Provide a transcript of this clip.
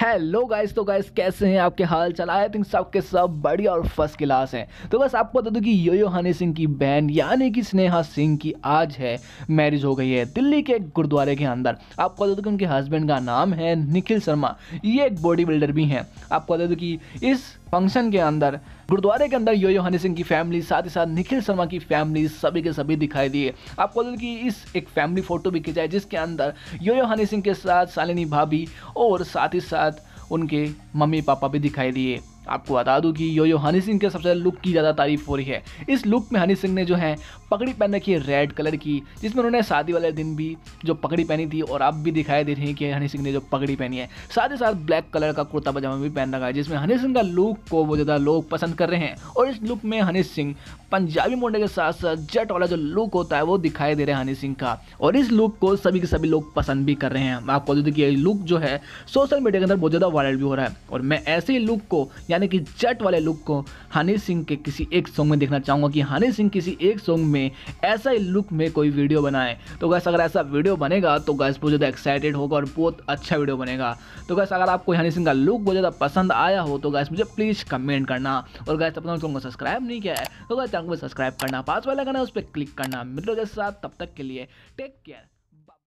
Hello guys, तो guys कैसे हैं, आपके हाल चाल? आई थिंक सबके सब बढ़िया और फर्स्ट क्लास हैं। तो बस आपको बता दूं कि यो यो हनी सिंह की बहन यानी कि स्नेहा सिंह की आज है मैरिज हो गई है दिल्ली के एक गुरुद्वारे के अंदर। आपको बता दूं कि उनके हस्बैंड का नाम है निखिल शर्मा, ये एक बॉडी बिल्डर भी हैं। आपको बता दूं कि इस फंक्शन के अंदर गुरुद्वारे के अंदर यो यो हनी सिंह की फैमिली साथ ही साथ निखिल शर्मा की फैमिली सभी के सभी दिखाई दिए। आपको बता दूं कि इस एक फैमिली फोटो भी खिंचाई जिसके अंदर यो यो हनी सिंह के साथ सालिनी भाभी और साथ ही साथ उनके मम्मी पापा भी दिखाई दिए। आपको बता दूं कि यो यो हनी सिंह के सबसे ज़्यादा लुक की ज़्यादा तारीफ हो रही है। इस लुक में हनी सिंह ने जो है पगड़ी पहन रखी है रेड कलर की, जिसमें उन्होंने शादी वाले दिन भी जो पगड़ी पहनी थी और अब भी दिखाई दे रही है कि हनी सिंह ने जो पगड़ी पहनी है। साथ ही साथ ब्लैक कलर का कुर्ता पजामा भी पहन रखा है, जिसमें हनी सिंह का लुक को वो ज़्यादा लोग पसंद कर रहे हैं। और इस लुक में हनी सिंह पंजाबी मोड़े के साथ साथ जट वाला जो लुक होता है वो दिखाई दे रहा है हनी सिंह का, और इस लुक को सभी के सभी लोग पसंद भी कर रहे हैं। आपको बता दूं कि ये लुक जो है सोशल मीडिया के अंदर बहुत ज़्यादा वायरल भी हो रहा है। और मैं ऐसे ही लुक को यानी कि जट वाले लुक को हनी सिंह के किसी एक सॉन्ग में देखना चाहूँगा कि हनी सिंह किसी एक सॉन्ग में ऐसा ही लुक में कोई वीडियो बनाए। तो गैस अगर ऐसा वीडियो बनेगा तो गैस बहुत ज़्यादा एक्साइटेड होगा और बहुत अच्छा वीडियो बनेगा। तो गैस अगर आपको हनी सिंह का लुक बहुत ज़्यादा पसंद आया हो तो गैस मुझे प्लीज़ कमेंट करना। और गैस अपना चैनल को सब्सक्राइब नहीं किया है तो गैस चैनल को सब्सक्राइब करना, पास वाला करना, उस पर क्लिक करना। मित्रों के साथ तब तक के लिए टेक केयर।